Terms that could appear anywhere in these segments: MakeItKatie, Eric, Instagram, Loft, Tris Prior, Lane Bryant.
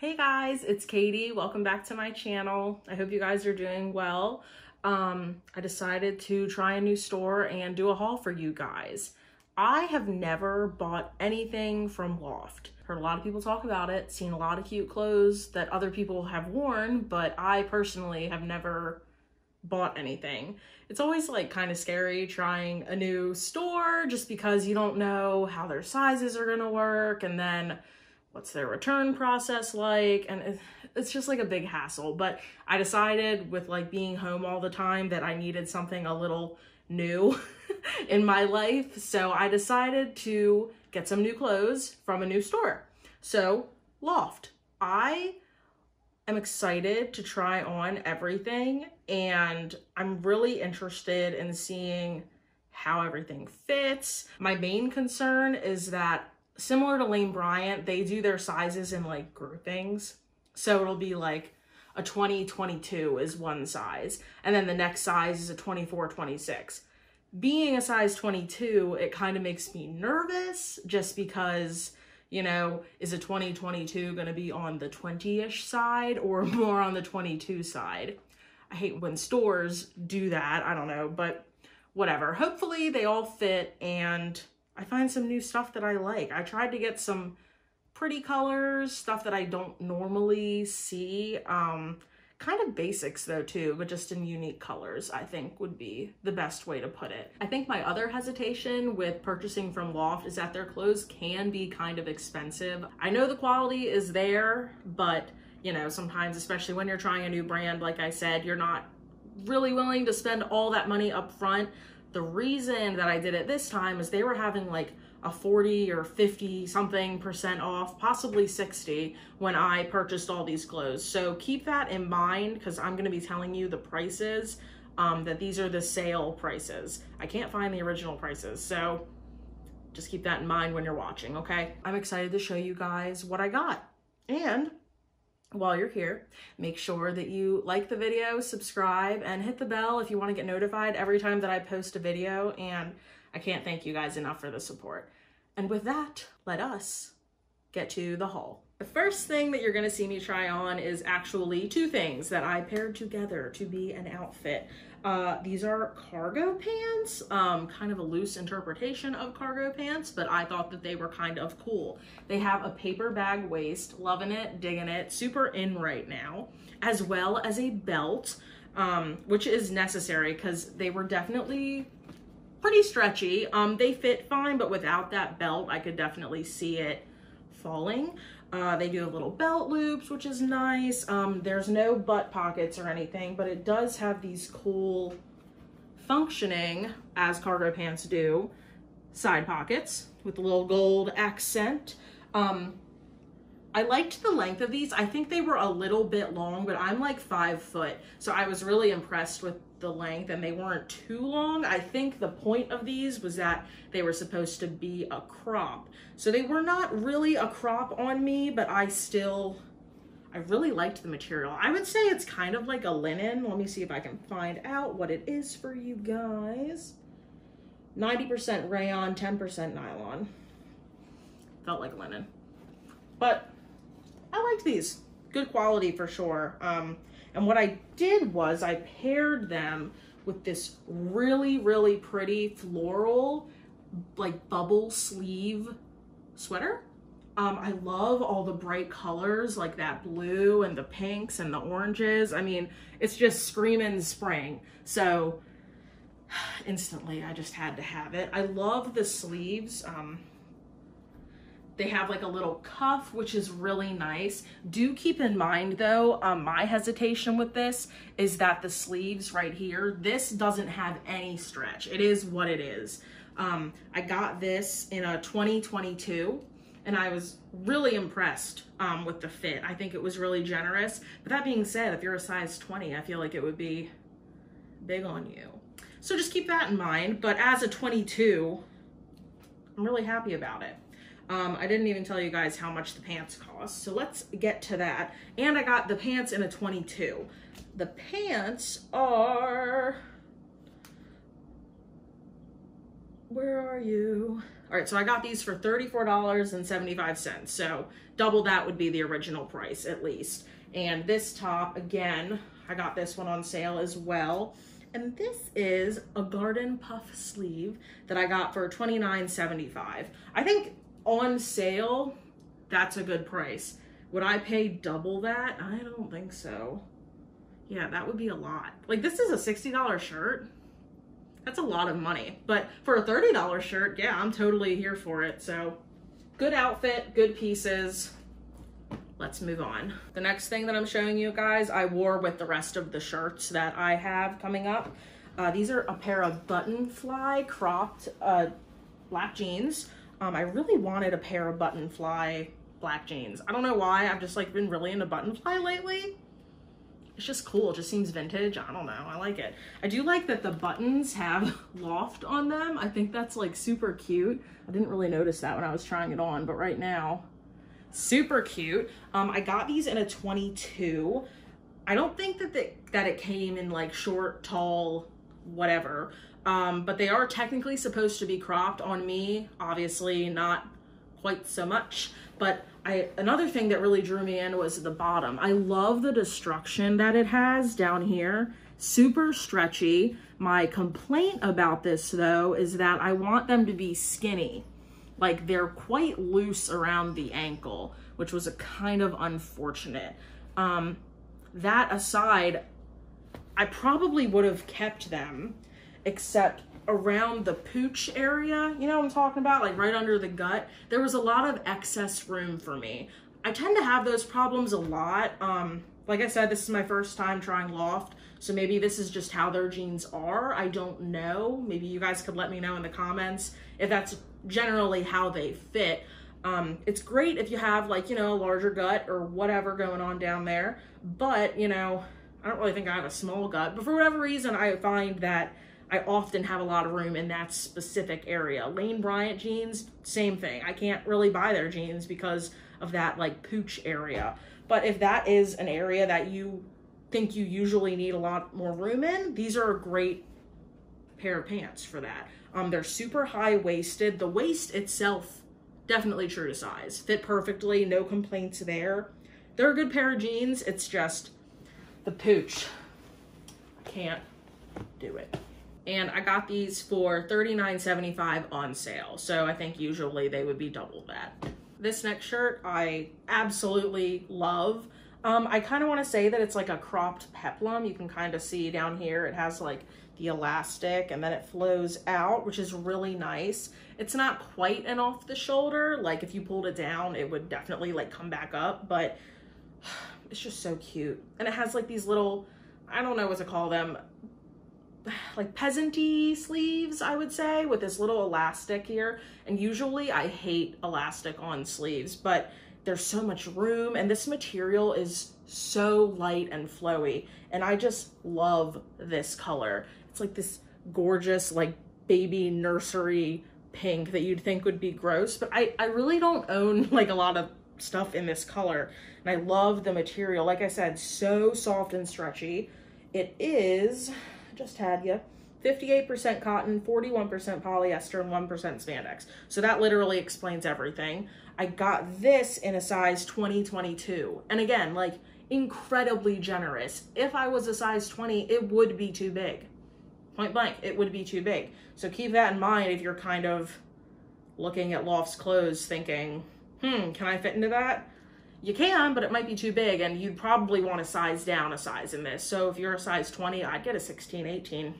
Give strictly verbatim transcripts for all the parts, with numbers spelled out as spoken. Hey guys, it's Katie. Welcome back to my channel. I hope you guys are doing well. Um, I decided to try a new store and do a haul for you guys. I have never bought anything from Loft. Heard a lot of people talk about it, seen a lot of cute clothes that other people have worn, but I personally have never bought anything. It's always like kind of scary trying a new store just because you don't know how their sizes are gonna work, and then what's their return process like, and it's just like a big hassle. But I decided with like being home all the time that I needed something a little new in my life, so I decided to get some new clothes from a new store. So Loft, I am excited to try on everything, and I'm really interested in seeing how everything fits. My main concern is that, similar to Lane Bryant, they do their sizes in like groupings. So it'll be like a twenty twenty-two is one size, and then the next size is a twenty-four twenty-six. Being a size twenty-two, it kind of makes me nervous just because, you know, is a twenty twenty-two gonna be on the twenty-ish side or more on the twenty-two side? I hate when stores do that, I don't know, but whatever. Hopefully they all fit and I find some new stuff that I like. I tried to get some pretty colors, stuff that I don't normally see. Um, kind of basics though too, but just in unique colors, I think would be the best way to put it. I think my other hesitation with purchasing from Loft is that their clothes can be kind of expensive. I know the quality is there, but you know, sometimes, especially when you're trying a new brand, like I said, you're not really willing to spend all that money up front. The reason that I did it this time is they were having like a forty or fifty something percent off, possibly sixty, when I purchased all these clothes. So keep that in mind, because I'm going to be telling you the prices, um, that these are the sale prices. I can't find the original prices, so just keep that in mind when you're watching, okay? I'm excited to show you guys what I got. And while you're here, make sure that you like the video, subscribe, and hit the bell if you want to get notified every time that I post a video, and I can't thank you guys enough for the support. And with that, let us get to the haul. The first thing that you're going to see me try on is actually two things that I paired together to be an outfit. Uh, these are cargo pants, um, kind of a loose interpretation of cargo pants, but I thought that they were kind of cool. They have a paper bag waist, loving it, digging it, super in right now, as well as a belt, um, which is necessary because they were definitely pretty stretchy. Um, they fit fine, but without that belt, I could definitely see it falling. Uh, they do have little belt loops, which is nice. Um, there's no butt pockets or anything, but it does have these cool functioning, as cargo pants do, side pockets with a little gold accent. Um, I liked the length of these. I think they were a little bit long, but I'm like five foot. So I was really impressed with the length, and they weren't too long. I think the point of these was that they were supposed to be a crop. So they were not really a crop on me, but I still, I really liked the material. I would say it's kind of like a linen. Let me see if I can find out what it is for you guys. ninety percent rayon, ten percent nylon. Felt like linen, but I liked these. Good quality for sure. Um, and what I did was I paired them with this really, really pretty floral, like bubble sleeve sweater. Um, I love all the bright colors, like that blue and the pinks and the oranges. I mean, it's just screaming spring. So instantly I just had to have it. I love the sleeves. Um, They have like a little cuff, which is really nice. Do keep in mind though, um, my hesitation with this is that the sleeves right here, this doesn't have any stretch. It is what it is. Um, I got this in a twenty twenty-two and I was really impressed um, with the fit. I think it was really generous. But that being said, if you're a size twenty, I feel like it would be big on you. So just keep that in mind. But as a twenty-two, I'm really happy about it. Um, I didn't even tell you guys how much the pants cost, so let's get to that. And I got the pants in a twenty-two. The pants are, where are you? All right, so I got these for thirty-four dollars and seventy-five cents. So double that would be the original price at least. And this top, again, I got this one on sale as well. And this is a garden puff sleeve that I got for twenty-nine seventy-five. I think on sale, that's a good price. Would I pay double that? I don't think so. Yeah, that would be a lot. Like, this is a sixty dollar shirt. That's a lot of money. But for a thirty dollar shirt, yeah, I'm totally here for it. So good outfit, good pieces. Let's move on. The next thing that I'm showing you guys, I wore with the rest of the shirts that I have coming up. Uh, these are a pair of button fly cropped uh, black jeans. Um, I really wanted a pair of button fly black jeans. I don't know why, I've just like been really into button fly lately. It's just cool, it just seems vintage. I don't know, I like it. I do like that the buttons have Loft on them. I think that's like super cute. I didn't really notice that when I was trying it on, but right now, super cute. Um, I got these in a twenty-two. I don't think that the, that it came in like short, tall, whatever. Um, but they are technically supposed to be cropped on me. Obviously, not quite so much. But I another thing that really drew me in was the bottom. I love the destruction that it has down here. Super stretchy. My complaint about this though is that I want them to be skinny. Like, they're quite loose around the ankle, which was a kind of unfortunate. Um, that aside, I probably would have kept them, except around the pooch area, you know what I'm talking about? Like right under the gut, there was a lot of excess room for me. I tend to have those problems a lot. Um, like I said, this is my first time trying Loft, so maybe this is just how their jeans are. I don't know. Maybe you guys could let me know in the comments if that's generally how they fit. Um, it's great if you have like, you know, a larger gut or whatever going on down there, but you know, I don't really think I have a small gut, but for whatever reason, I find that I often have a lot of room in that specific area. Lane Bryant jeans, same thing. I can't really buy their jeans because of that like pooch area. But if that is an area that you think you usually need a lot more room in, these are a great pair of pants for that. Um, they're super high-waisted. The waist itself, definitely true to size. Fit perfectly, no complaints there. They're a good pair of jeans. It's just the pooch. I can't do it. And I got these for thirty-nine seventy-five on sale. So I think usually they would be double that. This next shirt I absolutely love. Um, I kind of want to say that it's like a cropped peplum. You can kind of see down here it has like the elastic and then it flows out, which is really nice. It's not quite an off the shoulder. Like if you pulled it down, it would definitely like come back up, but it's just so cute. And it has like these little, I don't know what to call them, like peasanty sleeves, I would say, with this little elastic here. And usually I hate elastic on sleeves, but there's so much room and this material is so light and flowy. And I just love this color. It's like this gorgeous, like baby nursery pink that you'd think would be gross, but I, I really don't own like a lot of stuff in this color. And I love the material. Like I said, so soft and stretchy. It is, just had you, fifty-eight percent cotton, forty-one percent polyester, and one percent spandex. So that literally explains everything. I got this in a size twenty twenty-two. And again, like incredibly generous. If I was a size twenty, it would be too big. Point blank, it would be too big. So keep that in mind if you're kind of looking at Loft's clothes thinking, hmm, can I fit into that? You can, but it might be too big and you'd probably want to size down a size in this. So if you're a size twenty, I'd get a sixteen, eighteen.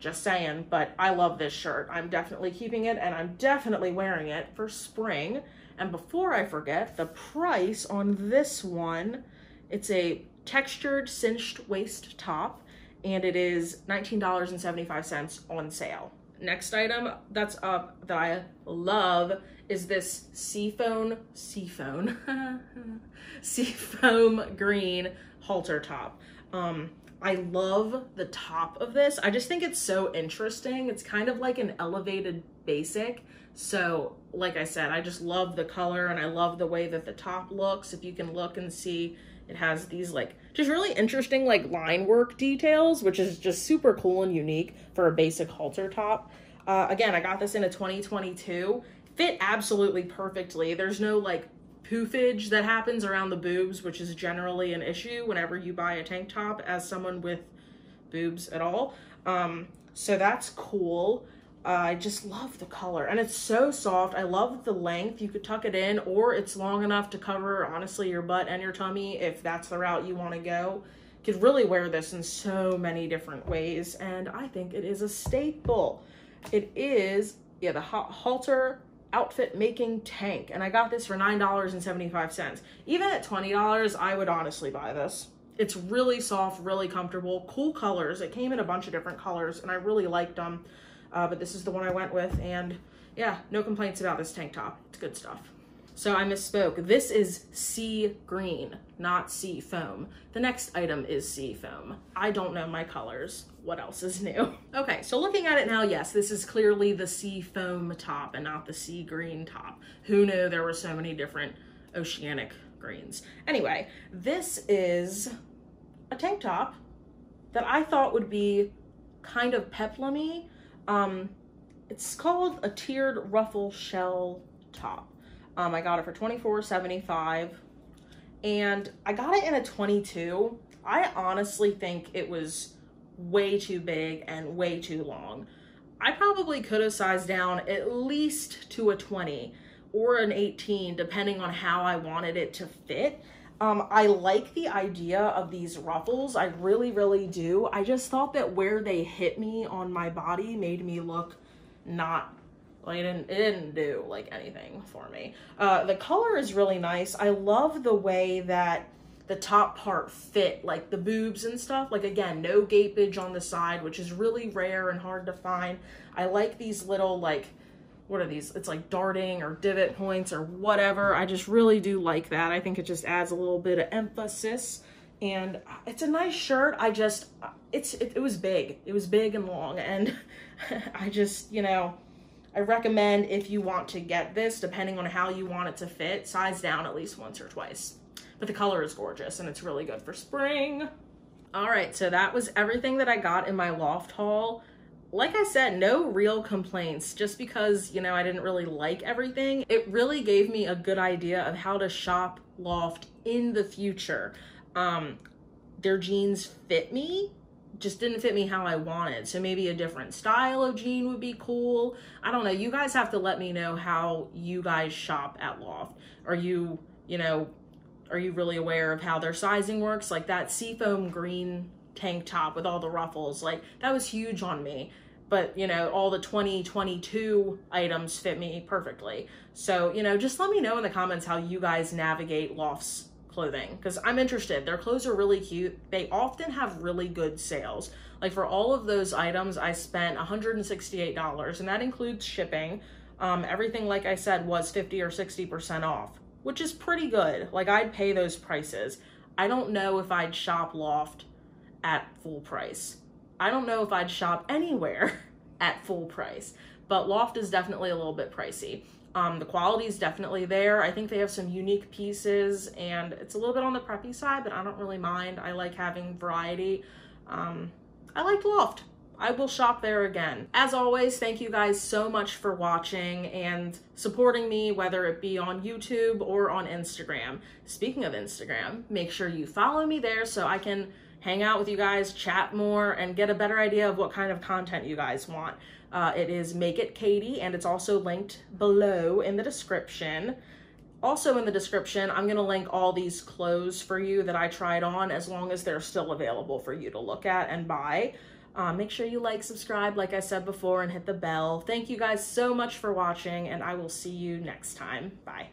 Just saying, but I love this shirt. I'm definitely keeping it and I'm definitely wearing it for spring. And before I forget, the price on this one, it's a textured cinched waist top and it is nineteen seventy-five on sale. Next item that's up that I love is this seafoam, seafoam, seafoam green halter top. Um, I love the top of this. I just think it's so interesting. It's kind of like an elevated basic. So like I said, I just love the color and I love the way that the top looks. If you can look and see, it has these like just really interesting like line work details, which is just super cool and unique for a basic halter top. Uh, again, I got this in a twenty twenty-two. Fit absolutely perfectly. There's no like poofage that happens around the boobs, which is generally an issue whenever you buy a tank top as someone with boobs at all. Um, so that's cool. Uh, I just love the color, and it's so soft. I love the length. You could tuck it in, or it's long enough to cover, honestly, your butt and your tummy if that's the route you want to go. You could really wear this in so many different ways, and I think it is a staple. It is, yeah, the halter outfit making tank, and I got this for nine dollars and seventy-five cents. Even at twenty dollars, I would honestly buy this. It's really soft, really comfortable, cool colors. It came in a bunch of different colors, and I really liked them. Uh, but this is the one I went with, and yeah, no complaints about this tank top. It's good stuff. So I misspoke. This is sea green, not sea foam. The next item is sea foam. I don't know my colors. What else is new? Okay, so looking at it now, yes, this is clearly the sea foam top and not the sea green top. Who knew there were so many different oceanic greens? Anyway, this is a tank top that I thought would be kind of peplum-y. Um, it's called a tiered ruffle shell top. Um, I got it for twenty-four seventy-five, and I got it in a twenty-two. I honestly think it was way too big and way too long. I probably could have sized down at least to a twenty or an eighteen, depending on how I wanted it to fit. Um, I like the idea of these ruffles. I really, really do. I just thought that where they hit me on my body made me look not, like, it didn't, it didn't do, like, anything for me. Uh, the color is really nice. I love the way that the top part fit, like, the boobs and stuff. Like, again, no gapage on the side, which is really rare and hard to find. I like these little, like, what are these? It's like darting or divot points or whatever. I just really do like that. I think it just adds a little bit of emphasis, and it's a nice shirt. I just, it's, it, it was big. It was big and long. And I just, you know, I recommend if you want to get this, depending on how you want it to fit, size down at least once or twice, but the color is gorgeous and it's really good for spring. All right. So that was everything that I got in my Loft haul. Like I said, no real complaints, just because, you know, I didn't really like everything. It really gave me a good idea of how to shop Loft in the future. Um, their jeans fit me, just didn't fit me how I wanted. So maybe a different style of jean would be cool. I don't know. You guys have to let me know how you guys shop at Loft. Are you, you know, are you really aware of how their sizing works? Like that seafoam green tank top with all the ruffles, like that was huge on me, but you know, all the twenty twenty-two items fit me perfectly. So, you know, just let me know in the comments how you guys navigate Loft's clothing, because I'm interested. Their clothes are really cute. They often have really good sales. Like for all of those items, I spent one hundred sixty-eight dollars, and that includes shipping. Um, everything, like I said, was fifty or sixty percent off, which is pretty good. Like I'd pay those prices. I don't know if I'd shop Loft at full price. I don't know if I'd shop anywhere at full price, but Loft is definitely a little bit pricey. Um, the quality is definitely there. I think they have some unique pieces, and it's a little bit on the preppy side, but I don't really mind. I like having variety. Um, I liked Loft. I will shop there again. As always, thank you guys so much for watching and supporting me, whether it be on YouTube or on Instagram. Speaking of Instagram, make sure you follow me there so I can hang out with you guys, chat more, and get a better idea of what kind of content you guys want. Uh, it is MakeItKatie, and it's also linked below in the description. Also in the description, I'm going to link all these clothes for you that I tried on, as long as they're still available for you to look at and buy. Uh, make sure you like, subscribe, like I said before, and hit the bell. Thank you guys so much for watching, and I will see you next time. Bye.